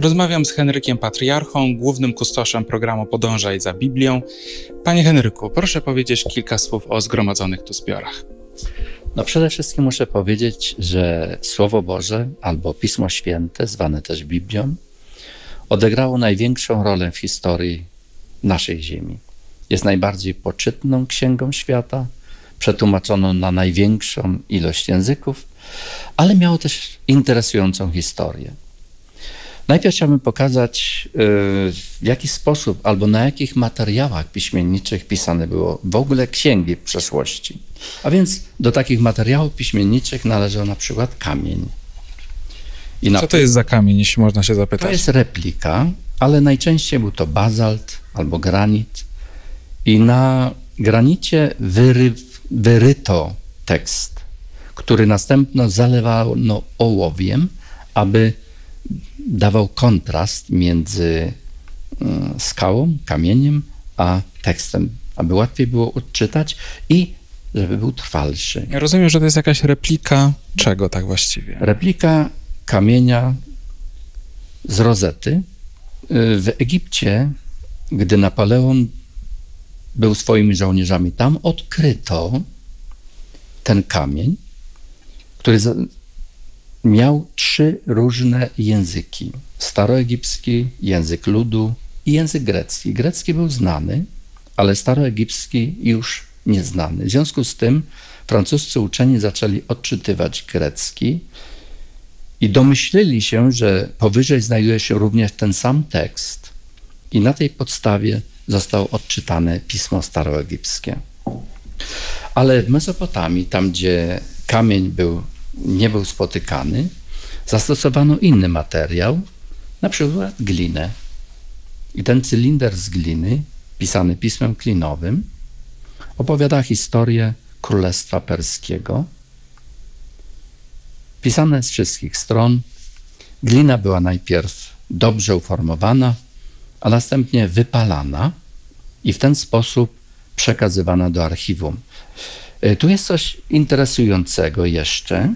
Rozmawiam z Henrykiem Patriarchą, głównym kustoszem programu Podążaj za Biblią. Panie Henryku, proszę powiedzieć kilka słów o zgromadzonych tu zbiorach. No przede wszystkim muszę powiedzieć, że Słowo Boże albo Pismo Święte, zwane też Biblią, odegrało największą rolę w historii naszej ziemi. Jest najbardziej poczytną księgą świata, przetłumaczoną na największą ilość języków, ale miało też interesującą historię. Najpierw chciałbym pokazać, w jaki sposób albo na jakich materiałach piśmienniczych pisane było w ogóle księgi w przeszłości. A więc do takich materiałów piśmienniczych należał na przykład kamień. Co to jest za kamień, jeśli można się zapytać? To jest replika, ale najczęściej był to bazalt albo granit. I na granicie wyryto tekst, który następnie zalewano ołowiem, aby dawał kontrast między skałą, kamieniem, a tekstem, aby łatwiej było odczytać i żeby był trwalszy. Ja rozumiem, że to jest jakaś replika czego tak właściwie? Replika kamienia z Rosety. W Egipcie, gdy Napoleon był swoimi żołnierzami tam, odkryto ten kamień, który miał trzy różne języki. Staroegipski, język ludu i język grecki. Grecki był znany, ale staroegipski już nieznany. W związku z tym francuscy uczeni zaczęli odczytywać grecki i domyślili się, że powyżej znajduje się również ten sam tekst i na tej podstawie zostało odczytane pismo staroegipskie. Ale w Mezopotamii, tam gdzie kamień nie był spotykany, zastosowano inny materiał, na przykład glinę. I ten cylinder z gliny, pisany pismem klinowym, opowiada historię Królestwa Perskiego. Pisane z wszystkich stron. Glina była najpierw dobrze uformowana, a następnie wypalana i w ten sposób przekazywana do archiwum. Tu jest coś interesującego jeszcze.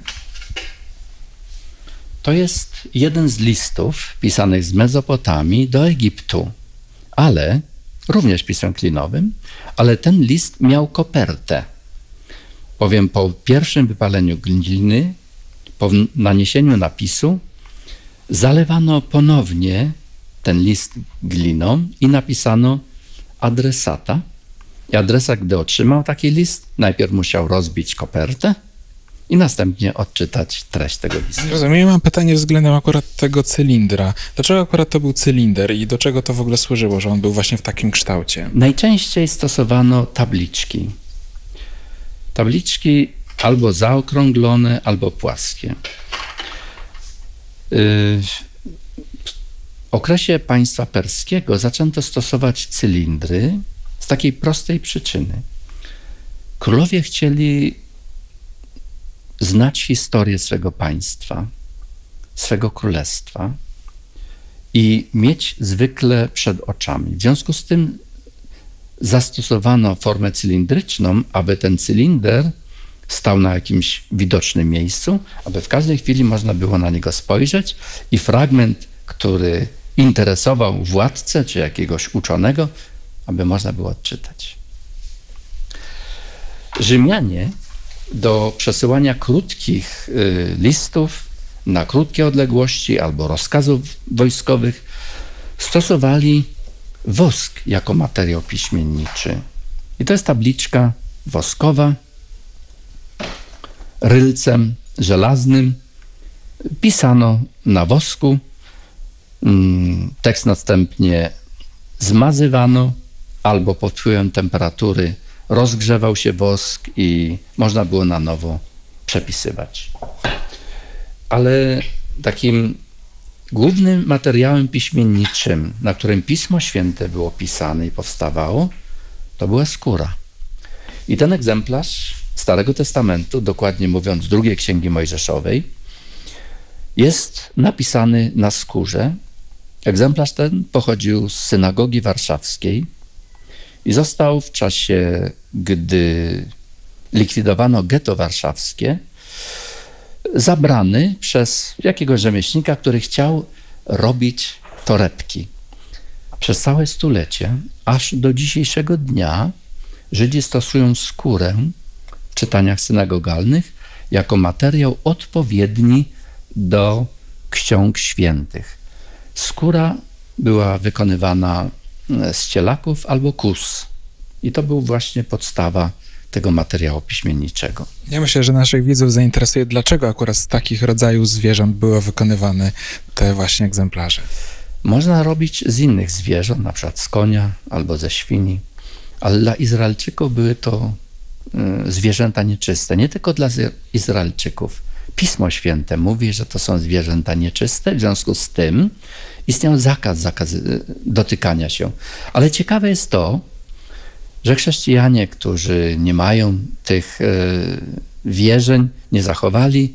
To jest jeden z listów pisanych z Mezopotamii do Egiptu, ale również pismem klinowym, ale ten list miał kopertę, bowiem po pierwszym wypaleniu gliny, po naniesieniu napisu, zalewano ponownie ten list gliną i napisano adresata. I adresat, gdy otrzymał taki list, najpierw musiał rozbić kopertę i następnie odczytać treść tego listu. Rozumiem, mam pytanie względem akurat tego cylindra. Dlaczego akurat to był cylinder i do czego to w ogóle służyło, że on był właśnie w takim kształcie? Najczęściej stosowano tabliczki. Tabliczki albo zaokrąglone, albo płaskie. W okresie państwa perskiego zaczęto stosować cylindry z takiej prostej przyczyny. Królowie chcieli znać historię swego państwa, swego królestwa i mieć zwykle przed oczami. W związku z tym zastosowano formę cylindryczną, aby ten cylinder stał na jakimś widocznym miejscu, aby w każdej chwili można było na niego spojrzeć i fragment, który interesował władcę czy jakiegoś uczonego, aby można było odczytać. Rzymianie do przesyłania krótkich listów na krótkie odległości albo rozkazów wojskowych stosowali wosk jako materiał piśmienniczy. I to jest tabliczka woskowa, rylcem żelaznym. Pisano na wosku, tekst następnie zmazywano, albo pod wpływem temperatury rozgrzewał się wosk i można było na nowo przepisywać. Ale takim głównym materiałem piśmienniczym, na którym Pismo Święte było pisane i powstawało, to była skóra. I ten egzemplarz Starego Testamentu, dokładnie mówiąc II Księgi Mojżeszowej, jest napisany na skórze. Egzemplarz ten pochodził z synagogi warszawskiej i został w czasie, gdy likwidowano getto warszawskie, zabrany przez jakiegoś rzemieślnika, który chciał robić torebki. Przez całe stulecie, aż do dzisiejszego dnia, Żydzi stosują skórę w czytaniach synagogalnych jako materiał odpowiedni do ksiąg świętych. Skóra była wykonywana z cielaków albo kóz. I to był właśnie podstawa tego materiału piśmienniczego. Ja myślę, że naszych widzów zainteresuje, dlaczego akurat z takich rodzajów zwierząt były wykonywane te właśnie egzemplarze. Można robić z innych zwierząt, na przykład z konia albo ze świni, ale dla Izraelczyków były to zwierzęta nieczyste. Nie tylko dla Izraelczyków. Pismo Święte mówi, że to są zwierzęta nieczyste, w związku z tym istniał zakaz dotykania się. Ale ciekawe jest to, że chrześcijanie, którzy nie mają tych wierzeń, nie zachowali,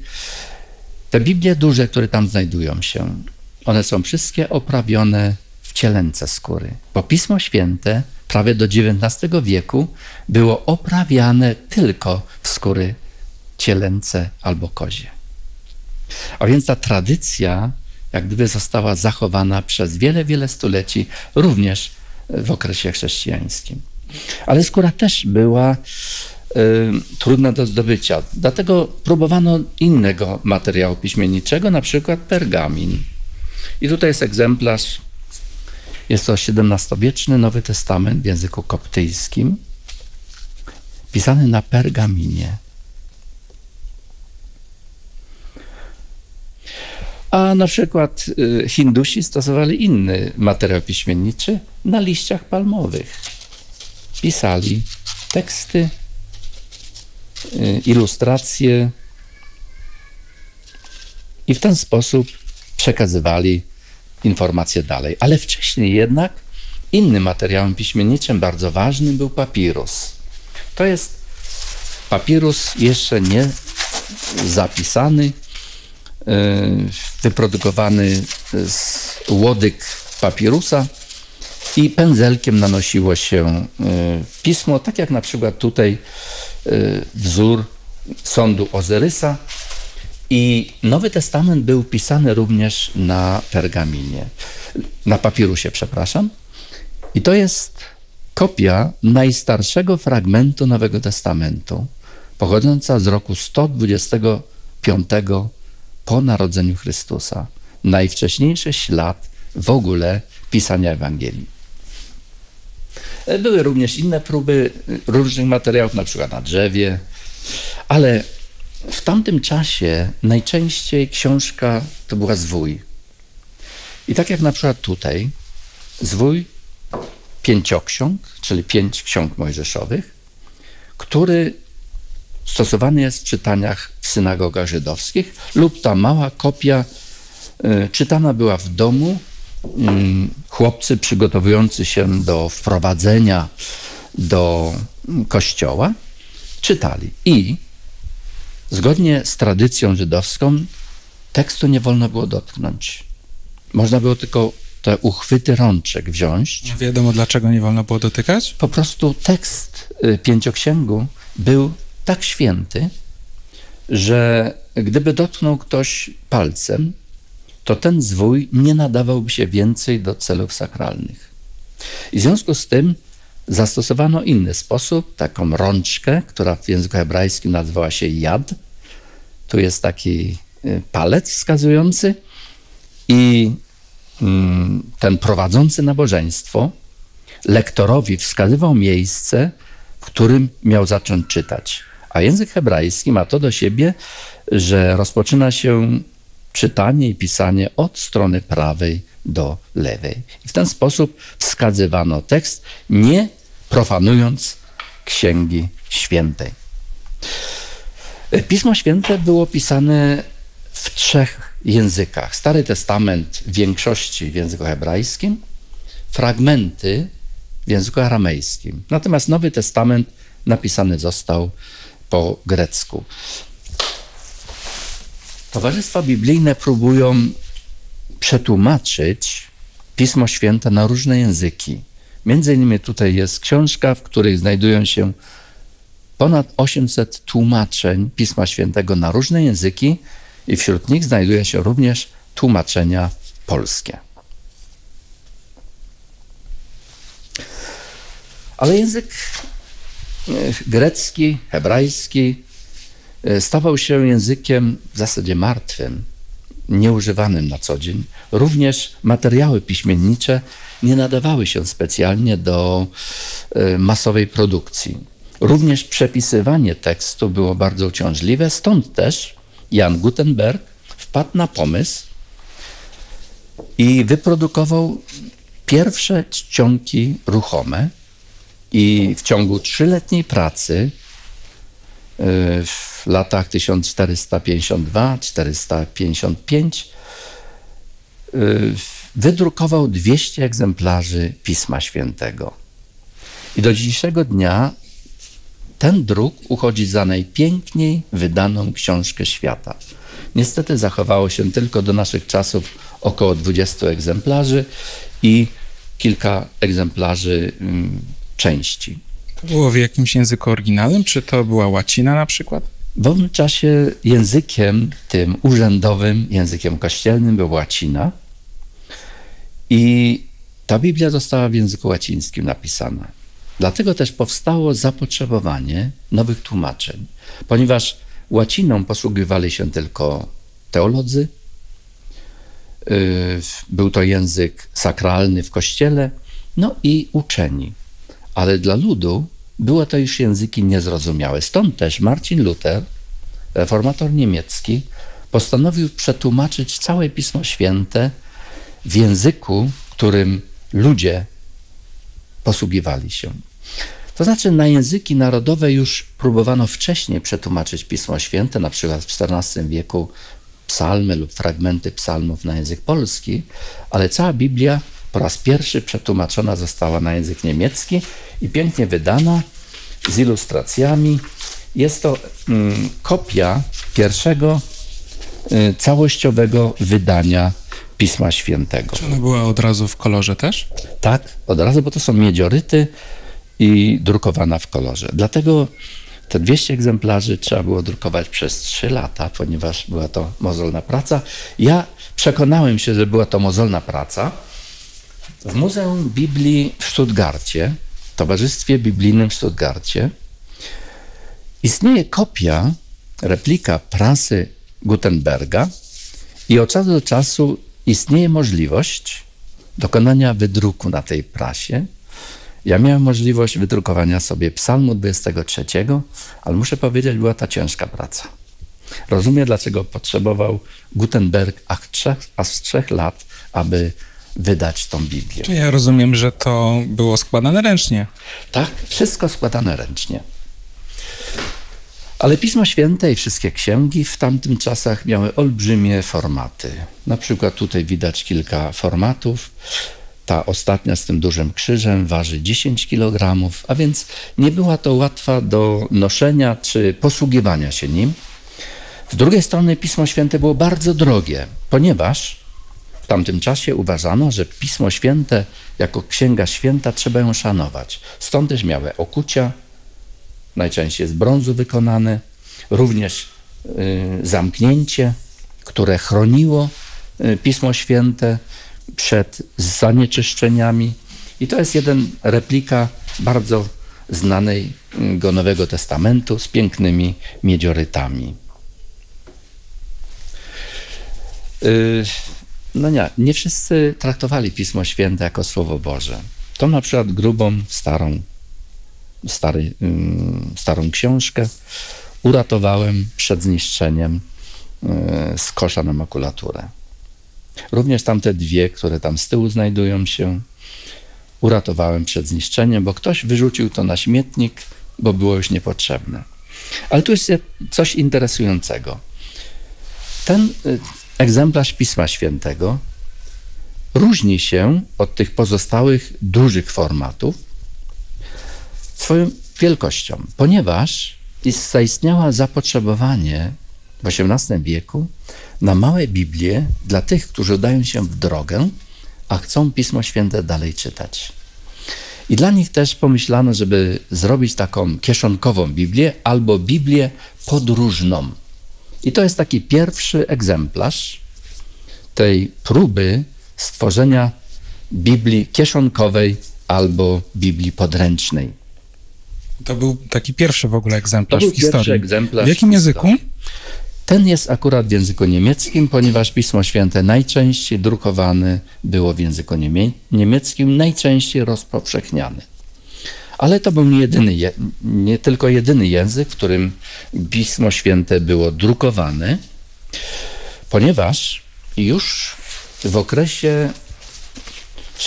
te Biblie duże, które tam znajdują się, one są wszystkie oprawione w cielęce skóry. Bo Pismo Święte prawie do XIX wieku było oprawiane tylko w skóry cielęce albo kozie. A więc ta tradycja jak gdyby została zachowana przez wiele, wiele stuleci, również w okresie chrześcijańskim. Ale skóra też była trudna do zdobycia, dlatego próbowano innego materiału piśmienniczego, na przykład pergamin. I tutaj jest egzemplarz, jest to XVII-wieczny Nowy Testament w języku koptyjskim, pisany na pergaminie. A na przykład Hindusi stosowali inny materiał piśmienniczy na liściach palmowych. Pisali teksty, ilustracje i w ten sposób przekazywali informacje dalej. Ale wcześniej jednak innym materiałem piśmienniczym bardzo ważnym był papirus. To jest papirus jeszcze nie zapisany, wyprodukowany z łodyg papirusa i pędzelkiem nanosiło się pismo, tak jak na przykład tutaj wzór sądu Ozyrysa. I Nowy Testament był pisany również na pergaminie, na papirusie, przepraszam. I to jest kopia najstarszego fragmentu Nowego Testamentu, pochodząca z roku 125 po narodzeniu Chrystusa. Najwcześniejszy ślad w ogóle pisania Ewangelii. Były również inne próby różnych materiałów, na przykład na drzewie, ale w tamtym czasie najczęściej książka to była zwój. I tak jak na przykład tutaj, zwój Pięcioksiąg, czyli 5 ksiąg mojżeszowych, który stosowany jest w czytaniach w synagogach żydowskich, lub ta mała kopia czytana była w domu. Chłopcy przygotowujący się do wprowadzenia do kościoła czytali. I zgodnie z tradycją żydowską tekstu nie wolno było dotknąć. Można było tylko te uchwyty rączek wziąć. Nie wiadomo, dlaczego nie wolno było dotykać? Po prostu tekst Pięcioksięgu był tak święty, że gdyby dotknął ktoś palcem, to ten zwój nie nadawałby się więcej do celów sakralnych. I w związku z tym zastosowano inny sposób, taką rączkę, która w języku hebrajskim nazywała się jad. Tu jest taki palec wskazujący i ten prowadzący nabożeństwo lektorowi wskazywał miejsce, w którym miał zacząć czytać. A język hebrajski ma to do siebie, że rozpoczyna się czytanie i pisanie od strony prawej do lewej. I w ten sposób wskazywano tekst, nie profanując Księgi Świętej. Pismo Święte było pisane w 3 językach. Stary Testament w większości w języku hebrajskim, fragmenty w języku aramejskim. Natomiast Nowy Testament napisany został po grecku. Towarzystwa biblijne próbują przetłumaczyć Pismo Święte na różne języki. Między innymi tutaj jest książka, w której znajdują się ponad 800 tłumaczeń Pisma Świętego na różne języki i wśród nich znajduje się również tłumaczenia polskie. Ale język grecki, hebrajski stawał się językiem w zasadzie martwym, nieużywanym na co dzień. Również materiały piśmiennicze nie nadawały się specjalnie do masowej produkcji. Również przepisywanie tekstu było bardzo uciążliwe, stąd też Jan Gutenberg wpadł na pomysł i wyprodukował pierwsze czcionki ruchome i w ciągu 3-letniej pracy w latach 1452-1455 wydrukował 200 egzemplarzy Pisma Świętego. I do dzisiejszego dnia ten druk uchodzi za najpiękniej wydaną książkę świata. Niestety zachowało się tylko do naszych czasów około 20 egzemplarzy i kilka egzemplarzy części. To było w jakimś języku oryginalnym? Czy to była łacina na przykład? W owym czasie językiem tym urzędowym, językiem kościelnym była łacina i ta Biblia została w języku łacińskim napisana. Dlatego też powstało zapotrzebowanie nowych tłumaczeń, ponieważ łaciną posługiwali się tylko teolodzy. Był to język sakralny w kościele, no i uczeni. Ale dla ludu były to już języki niezrozumiałe. Stąd też Marcin Luter, reformator niemiecki, postanowił przetłumaczyć całe Pismo Święte w języku, którym ludzie posługiwali się. To znaczy na języki narodowe już próbowano wcześniej przetłumaczyć Pismo Święte, na przykład w XIV wieku psalmy lub fragmenty psalmów na język polski, ale cała Biblia po raz pierwszy przetłumaczona została na język niemiecki i pięknie wydana, z ilustracjami. Jest to kopia pierwszego całościowego wydania Pisma Świętego. Czy ona była od razu w kolorze też? Tak, od razu, bo to są miedzioryty i drukowana w kolorze. Dlatego te 200 egzemplarzy trzeba było drukować przez 3 lata, ponieważ była to mozolna praca. Ja przekonałem się, że była to mozolna praca. W Muzeum Biblii w Stuttgarcie, w Towarzystwie Biblijnym w Stuttgarcie, istnieje kopia, replika prasy Gutenberga i od czasu do czasu istnieje możliwość dokonania wydruku na tej prasie. Ja miałem możliwość wydrukowania sobie Psalmu 23, ale muszę powiedzieć, była to ciężka praca. Rozumiem, dlaczego potrzebował Gutenberg aż 3 lat, aby wydać tą Biblię. Czy ja rozumiem, że to było składane ręcznie? Tak, wszystko składane ręcznie. Ale Pismo Święte i wszystkie księgi w tamtym czasach miały olbrzymie formaty. Na przykład tutaj widać kilka formatów. Ta ostatnia z tym dużym krzyżem waży 10 kg, a więc nie była to łatwa do noszenia czy posługiwania się nim. Z drugiej strony Pismo Święte było bardzo drogie, ponieważ w tamtym czasie uważano, że Pismo Święte jako Księga Święta trzeba ją szanować. Stąd też miały okucia, najczęściej z brązu wykonane, również zamknięcie, które chroniło Pismo Święte przed zanieczyszczeniami. I to jest replika bardzo znanego Nowego Testamentu z pięknymi miedziorytami. No nie wszyscy traktowali Pismo Święte jako Słowo Boże. To na przykład grubą, starą książkę uratowałem przed zniszczeniem z kosza na makulaturę. Również tamte dwie, które tam z tyłu znajdują się, uratowałem przed zniszczeniem, bo ktoś wyrzucił to na śmietnik, bo było już niepotrzebne. Ale tu jest coś interesującego. Ten egzemplarz Pisma Świętego różni się od tych pozostałych dużych formatów swoją wielkością, ponieważ zaistniało zapotrzebowanie w XVIII wieku na małe Biblie dla tych, którzy udają się w drogę, a chcą Pismo Święte dalej czytać. I dla nich też pomyślano, żeby zrobić taką kieszonkową Biblię albo Biblię podróżną. I to jest taki pierwszy egzemplarz tej próby stworzenia Biblii kieszonkowej albo Biblii podręcznej. To był taki pierwszy w ogóle egzemplarz w historii. Pierwszy egzemplarz w jakim języku? Ten jest akurat w języku niemieckim, ponieważ Pismo Święte najczęściej drukowane było w języku niemieckim, najczęściej rozpowszechniane. Ale to był nie tylko jedyny język, w którym Pismo Święte było drukowane, ponieważ już w okresie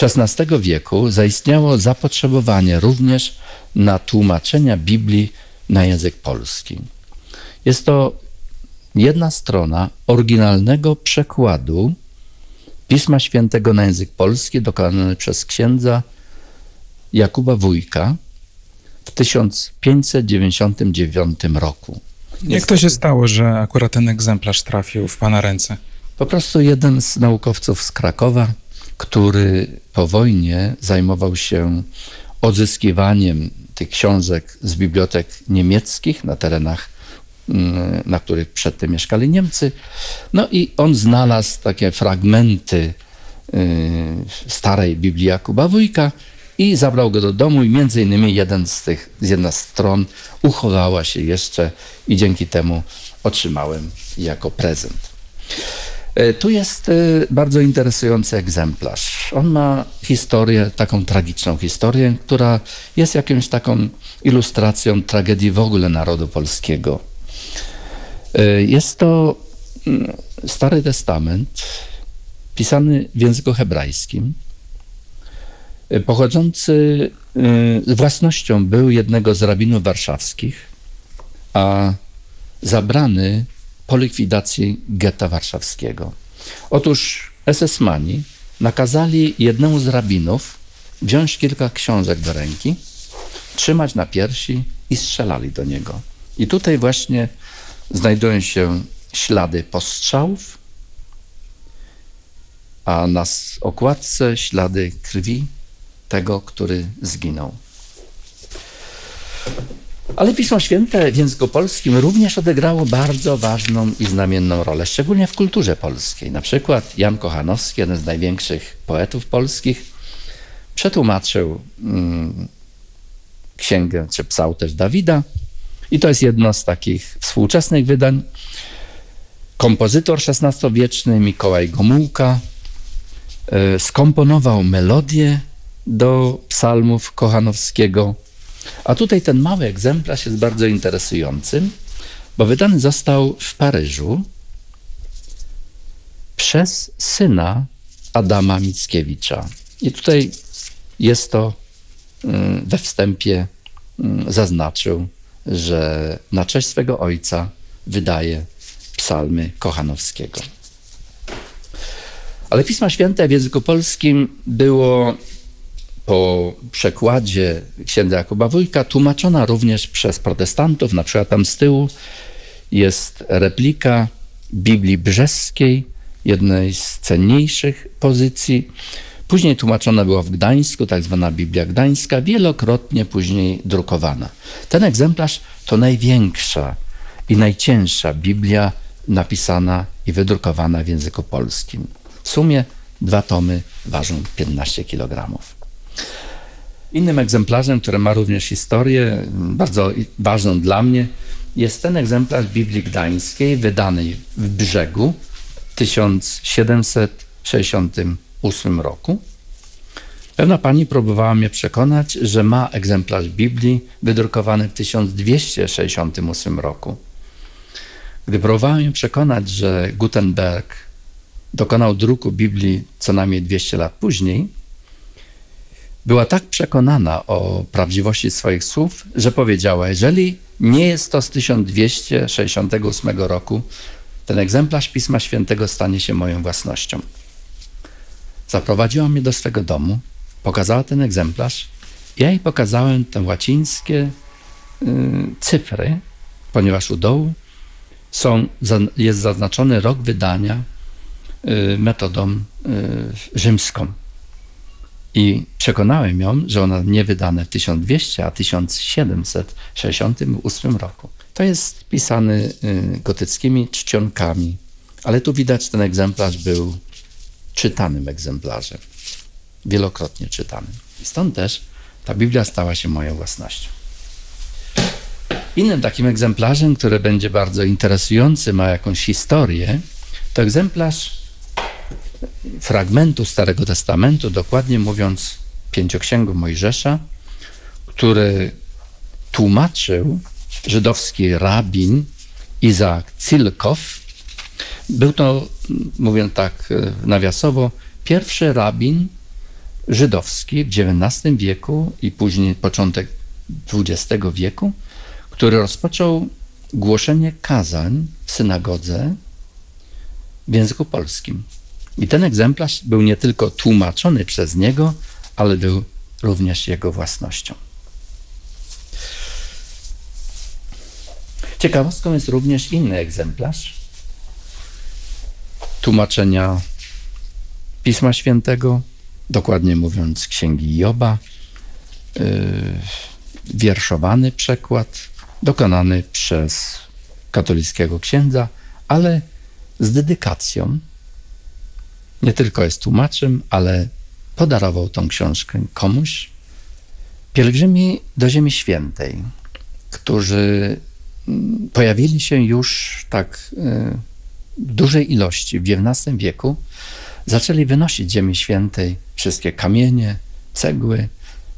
XVI wieku zaistniało zapotrzebowanie również na tłumaczenia Biblii na język polski. Jest to jedna strona oryginalnego przekładu Pisma Świętego na język polski dokonany przez księdza Jakuba Wujka w 1599 roku. Jak to się stało, że akurat ten egzemplarz trafił w pana ręce? Po prostu jeden z naukowców z Krakowa, który po wojnie zajmował się odzyskiwaniem tych książek z bibliotek niemieckich na terenach, na których przedtem mieszkali Niemcy. No i on znalazł takie fragmenty starej Biblii Jakuba Wujka i zabrał go do domu i między innymi jedna z stron uchowała się jeszcze i dzięki temu otrzymałem jako prezent. Tu jest bardzo interesujący egzemplarz. On ma historię, taką tragiczną historię, która jest jakąś taką ilustracją tragedii w ogóle narodu polskiego. Jest to Stary Testament pisany w języku hebrajskim, pochodzący, własnością był jednego z rabinów warszawskich, a zabrany po likwidacji getta warszawskiego. Otóż SS-mani nakazali jednemu z rabinów wziąć kilka książek do ręki, trzymać na piersi i strzelali do niego. I tutaj właśnie znajdują się ślady postrzałów, a na okładce ślady krwi tego, który zginął. Ale Pismo Święte w języku polskim również odegrało bardzo ważną i znamienną rolę, szczególnie w kulturze polskiej. Na przykład Jan Kochanowski, jeden z największych poetów polskich, przetłumaczył księgę czy psałterz Dawida i to jest jedno z takich współczesnych wydań. Kompozytor XVI-wieczny Mikołaj Gomułka skomponował melodię do psalmów Kochanowskiego. A tutaj ten mały egzemplarz jest bardzo interesujący, bo wydany został w Paryżu przez syna Adama Mickiewicza. I tutaj jest to, we wstępie zaznaczył, że na cześć swego ojca wydaje psalmy Kochanowskiego. Ale Pismo Święte w języku polskim było po przekładzie księdza Jakuba Wujka tłumaczona również przez protestantów. Na przykład tam z tyłu jest replika Biblii brzeskiej, jednej z cenniejszych pozycji. Później tłumaczona była w Gdańsku, tak zwana Biblia Gdańska, wielokrotnie później drukowana. Ten egzemplarz to największa i najcięższa Biblia napisana i wydrukowana w języku polskim. W sumie 2 tomy ważą 15 kg. Innym egzemplarzem, który ma również historię, bardzo ważną dla mnie, jest ten egzemplarz Biblii Gdańskiej, wydanej w Brzegu w 1768 roku. Pewna pani próbowała mnie przekonać, że ma egzemplarz Biblii wydrukowany w 1268 roku. Gdy próbowała mnie przekonać, że Gutenberg dokonał druku Biblii co najmniej 200 lat później, była tak przekonana o prawdziwości swoich słów, że powiedziała, jeżeli nie jest to z 1268 roku, ten egzemplarz Pisma Świętego stanie się moją własnością. Zaprowadziła mnie do swego domu, pokazała ten egzemplarz. Ja jej pokazałem te łacińskie cyfry, ponieważ u dołu jest zaznaczony rok wydania metodą rzymską. I przekonałem ją, że ona nie wydane w 1200, a 1768 roku. To jest pisany gotyckimi czcionkami, ale tu widać, ten egzemplarz był czytanym egzemplarzem. Wielokrotnie czytanym. I stąd też ta Biblia stała się moją własnością. Innym takim egzemplarzem, który będzie bardzo interesujący, ma jakąś historię, to egzemplarz fragmentu Starego Testamentu, dokładnie mówiąc Pięcioksięgu Mojżesza, który tłumaczył żydowski rabin Izaak Cilkow. Był to, mówiąc tak nawiasowo, pierwszy rabin żydowski w XIX wieku i później początek XX wieku, który rozpoczął głoszenie kazań w synagodze w języku polskim. I ten egzemplarz był nie tylko tłumaczony przez niego, ale był również jego własnością. Ciekawostką jest również inny egzemplarz tłumaczenia Pisma Świętego, dokładnie mówiąc Księgi Joba, wierszowany przekład dokonany przez katolickiego księdza, ale z dedykacją. Nie tylko jest tłumaczem, ale podarował tą książkę komuś. Pielgrzymi do Ziemi Świętej, którzy pojawili się już tak w dużej ilości w XIX wieku, zaczęli wynosić z Ziemi Świętej wszystkie kamienie, cegły,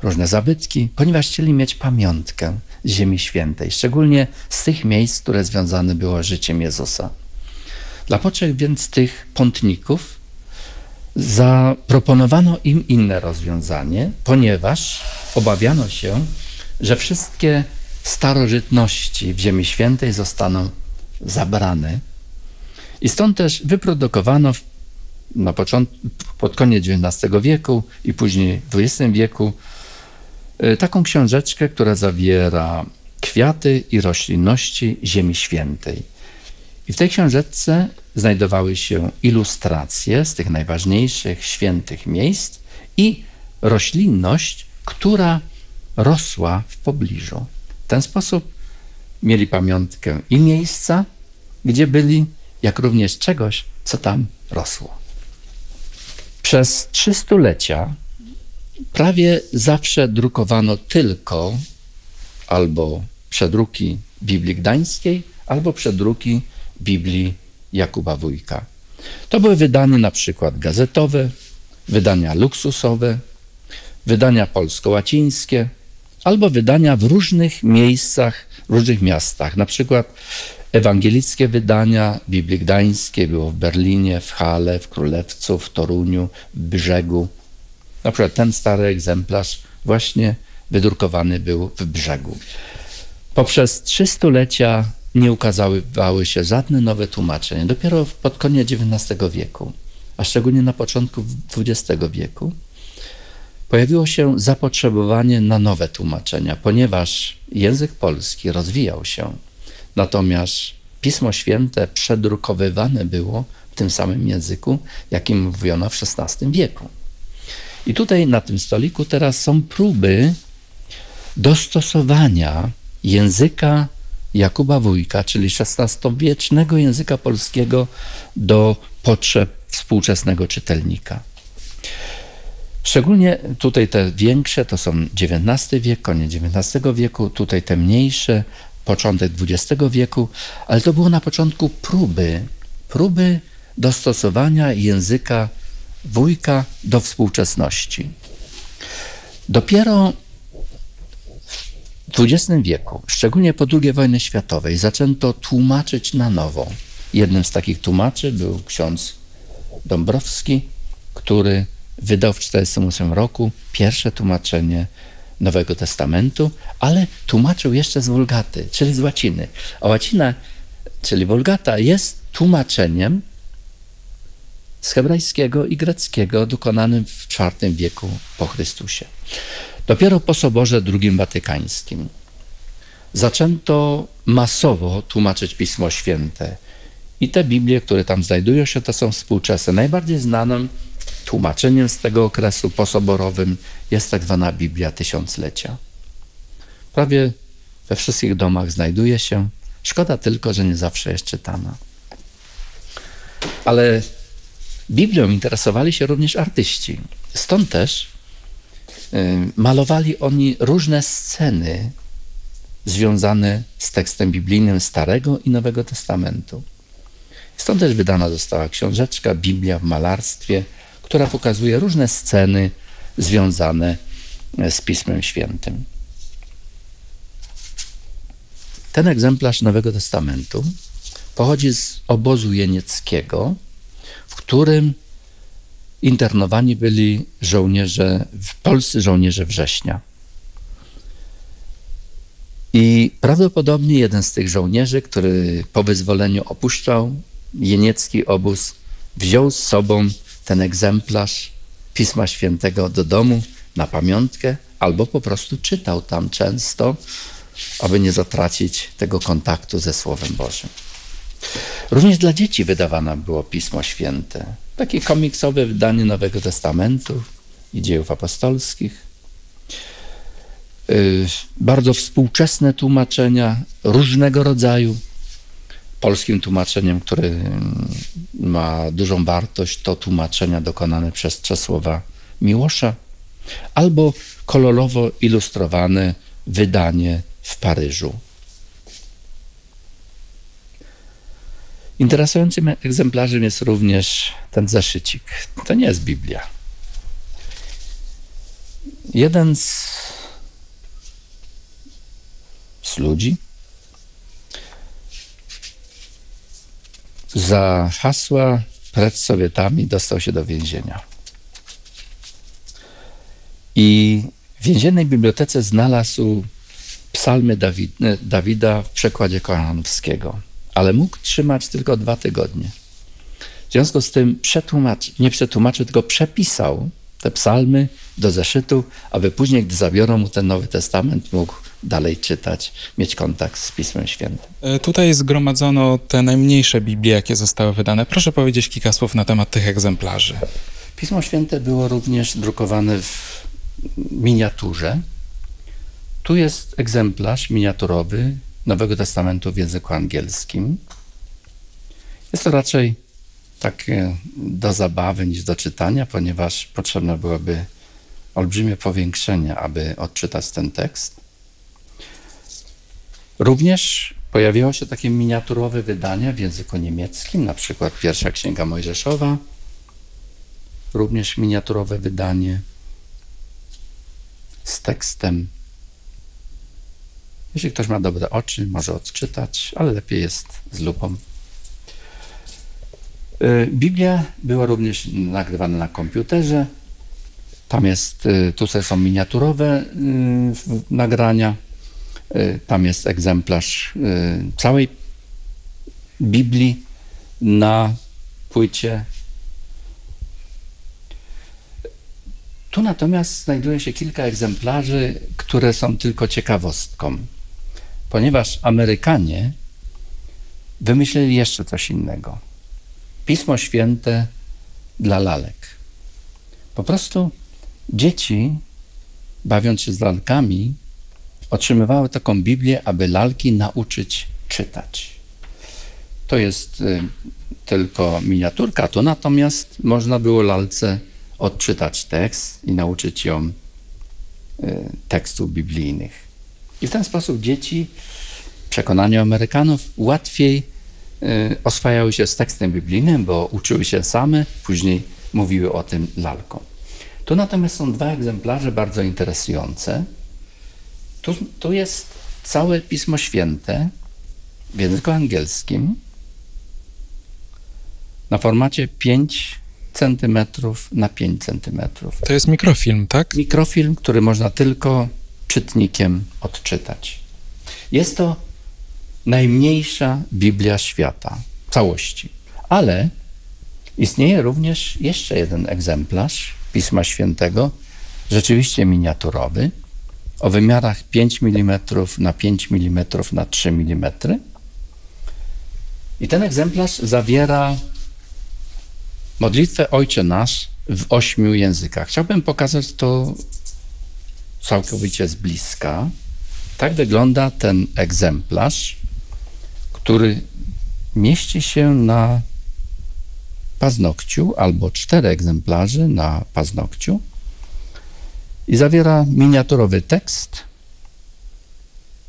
różne zabytki, ponieważ chcieli mieć pamiątkę z Ziemi Świętej, szczególnie z tych miejsc, które związane było z życiem Jezusa. Dla potrzeb więc tych pątników zaproponowano im inne rozwiązanie, ponieważ obawiano się, że wszystkie starożytności w Ziemi Świętej zostaną zabrane. I stąd też wyprodukowano na początku, pod koniec XIX wieku i później XX wieku taką książeczkę, która zawiera kwiaty i roślinności Ziemi Świętej. I w tej książeczce znajdowały się ilustracje z tych najważniejszych świętych miejsc i roślinność, która rosła w pobliżu. W ten sposób mieli pamiątkę i miejsca, gdzie byli, jak również czegoś, co tam rosło. Przez 3 stulecia prawie zawsze drukowano tylko albo przedruki Biblii Gdańskiej, albo przedruki Biblii Jakuba Wujka. To były wydania na przykład gazetowe, wydania luksusowe, wydania polsko-łacińskie, albo wydania w różnych miejscach, w różnych miastach. Na przykład ewangelickie wydania Biblii Gdańskiej było w Berlinie, w Hale, w Królewcu, w Toruniu, w Brzegu. Na przykład ten stary egzemplarz właśnie wydrukowany był w Brzegu. Poprzez 3 stulecia nie ukazywały się żadne nowe tłumaczenia. Dopiero pod koniec XIX wieku, a szczególnie na początku XX wieku, pojawiło się zapotrzebowanie na nowe tłumaczenia, ponieważ język polski rozwijał się. Natomiast Pismo Święte przedrukowywane było w tym samym języku, jakim mówiono w XVI wieku. I tutaj na tym stoliku teraz są próby dostosowania języka Jakuba Wujka, czyli XVI-wiecznego języka polskiego, do potrzeb współczesnego czytelnika. Szczególnie tutaj te większe to są XIX wiek, koniec XIX wieku, tutaj te mniejsze, początek XX wieku, ale to było na początku próby dostosowania języka Wujka do współczesności. Dopiero w XX wieku, szczególnie po II wojnie światowej, zaczęto tłumaczyć na nowo. Jednym z takich tłumaczy był ksiądz Dąbrowski, który wydał w 1948 roku pierwsze tłumaczenie Nowego Testamentu, ale tłumaczył jeszcze z Wulgaty, czyli z łaciny. A łacina, czyli Wulgata, jest tłumaczeniem z hebrajskiego i greckiego dokonanym w IV wieku po Chrystusie. Dopiero po Soborze II Watykańskim zaczęto masowo tłumaczyć Pismo Święte. I te Biblie, które tam znajdują się, to są współczesne. Najbardziej znanym tłumaczeniem z tego okresu posoborowym jest tak zwana Biblia Tysiąclecia. Prawie we wszystkich domach znajduje się. Szkoda tylko, że nie zawsze jest czytana. Ale Biblią interesowali się również artyści. Stąd też malowali oni różne sceny związane z tekstem biblijnym Starego i Nowego Testamentu. Stąd też wydana została książeczka Biblia w malarstwie, która pokazuje różne sceny związane z Pismem Świętym. Ten egzemplarz Nowego Testamentu pochodzi z obozu jenieckiego, w którym internowani byli polscy żołnierze Września. I prawdopodobnie jeden z tych żołnierzy, który po wyzwoleniu opuszczał jeniecki obóz, wziął z sobą ten egzemplarz Pisma Świętego do domu na pamiątkę, albo po prostu czytał tam często, aby nie zatracić tego kontaktu ze Słowem Bożym. Również dla dzieci wydawane było Pismo Święte. Takie komiksowe wydanie Nowego Testamentu i Dziejów Apostolskich. Bardzo współczesne tłumaczenia różnego rodzaju. Polskim tłumaczeniem, który ma dużą wartość, to tłumaczenia dokonane przez Czesława Miłosza, albo kolorowo ilustrowane wydanie w Paryżu. Interesującym egzemplarzem jest również ten zeszycik. To nie jest Biblia. Jeden z ludzi za hasła przed Sowietami dostał się do więzienia. I w więziennej bibliotece znalazł psalmy Dawida w przekładzie Kochanowskiego, ale mógł trzymać tylko 2 tygodnie. W związku z tym nie przetłumaczył, tylko przepisał te psalmy do zeszytu, aby później, gdy zabiorą mu ten Nowy Testament, mógł dalej czytać, mieć kontakt z Pismem Świętym. Tutaj zgromadzono te najmniejsze Biblie, jakie zostały wydane. Proszę powiedzieć kilka słów na temat tych egzemplarzy. Pismo Święte było również drukowane w miniaturze. Tu jest egzemplarz miniaturowy Nowego Testamentu w języku angielskim. Jest to raczej tak do zabawy niż do czytania, ponieważ potrzebne byłoby olbrzymie powiększenie, aby odczytać ten tekst. Również pojawiło się takie miniaturowe wydania w języku niemieckim, na przykład Pierwsza Księga Mojżeszowa, również miniaturowe wydanie z tekstem. Jeśli ktoś ma dobre oczy, może odczytać, ale lepiej jest z lupą. Biblia była również nagrywana na komputerze. Tu są miniaturowe nagrania. Tam jest egzemplarz całej Biblii na płycie. Tu natomiast znajduje się kilka egzemplarzy, które są tylko ciekawostką, ponieważ Amerykanie wymyślili jeszcze coś innego. Pismo Święte dla lalek. Po prostu dzieci, bawiąc się z lalkami, otrzymywały taką Biblię, aby lalki nauczyć czytać. To jest tylko miniaturka, to natomiast można było lalce odczytać tekst i nauczyć ją tekstów biblijnych. I w ten sposób dzieci, w przekonaniu Amerykanów, łatwiej oswajały się z tekstem biblijnym, bo uczyły się same, później mówiły o tym lalkom. Tu natomiast są 2 egzemplarze bardzo interesujące. Tu jest całe Pismo Święte w języku angielskim na formacie 5 cm na 5 cm. To jest mikrofilm, tak? Mikrofilm, który można tylko czytnikiem odczytać. Jest to najmniejsza Biblia świata, całości. Ale istnieje również jeszcze jeden egzemplarz Pisma Świętego, rzeczywiście miniaturowy, o wymiarach 5 mm na 5 mm na 3 mm. I ten egzemplarz zawiera modlitwę Ojcze Nasz w 8 językach. Chciałbym pokazać to całkowicie z bliska. Tak wygląda ten egzemplarz, który mieści się na paznokciu albo 4 egzemplarzy na paznokciu i zawiera miniaturowy tekst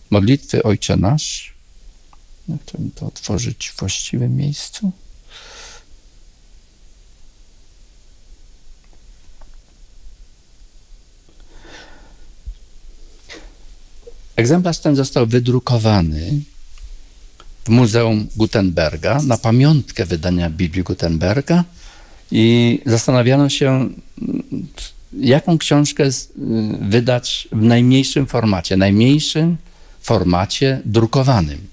modlitwy Ojcze Nasz. Ja chciałbym to otworzyć w właściwym miejscu. Egzemplarz ten został wydrukowany w Muzeum Gutenberga na pamiątkę wydania Biblii Gutenberga i zastanawiano się, jaką książkę wydać w najmniejszym formacie drukowanym.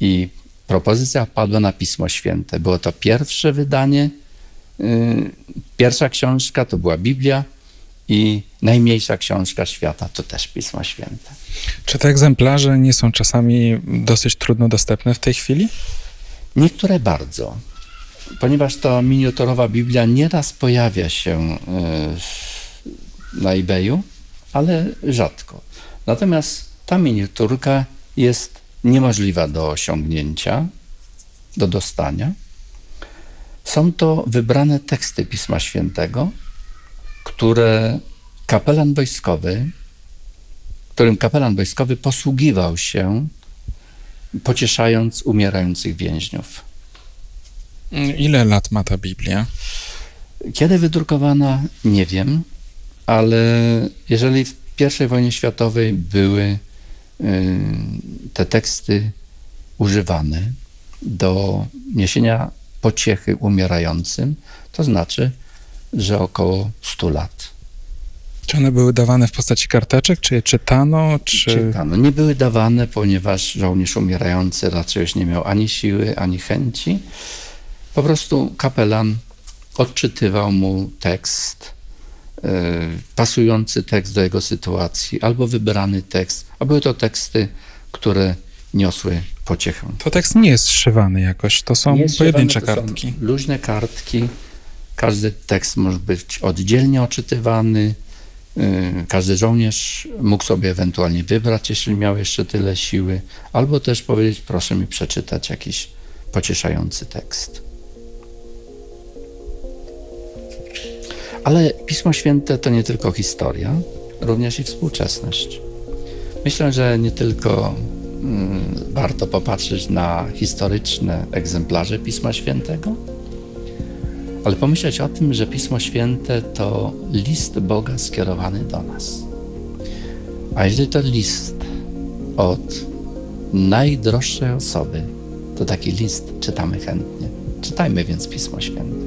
I propozycja padła na Pismo Święte. Było to pierwsze wydanie, pierwsza książka to była Biblia i najmniejsza książka świata to też Pismo Święte. Czy te egzemplarze nie są czasami dosyć trudno dostępne w tej chwili? Niektóre bardzo, ponieważ ta miniaturowa Biblia nieraz pojawia się na eBayu, ale rzadko. Natomiast ta miniaturka jest niemożliwa do osiągnięcia, do dostania. Są to wybrane teksty Pisma Świętego, które kapelan wojskowy, posługiwał się, pocieszając umierających więźniów. Ile lat ma ta Biblia? Kiedy wydrukowana, nie wiem, ale jeżeli w I wojnie światowej były te teksty używane do niesienia pociechy umierającym, to znaczy, że około 100 lat. Czy one były dawane w postaci karteczek, czy je czytano? Czytano. Nie były dawane, ponieważ żołnierz umierający raczej już nie miał ani siły, ani chęci. Po prostu kapelan odczytywał mu tekst, pasujący tekst do jego sytuacji, albo wybrany tekst, a były to teksty, które niosły pociechę. To tekst nie jest zszywany jakoś, to są pojedyncze kartki. Są luźne kartki, każdy tekst może być oddzielnie odczytywany, każdy żołnierz mógł sobie ewentualnie wybrać, jeśli miał jeszcze tyle siły, albo też powiedzieć, proszę mi przeczytać jakiś pocieszający tekst. Ale Pismo Święte to nie tylko historia, również i współczesność. Myślę, że nie tylko warto popatrzeć na historyczne egzemplarze Pisma Świętego, ale pomyśleć o tym, że Pismo Święte to list Boga skierowany do nas. A jeżeli to list od najdroższej osoby, to taki list czytamy chętnie. Czytajmy więc Pismo Święte.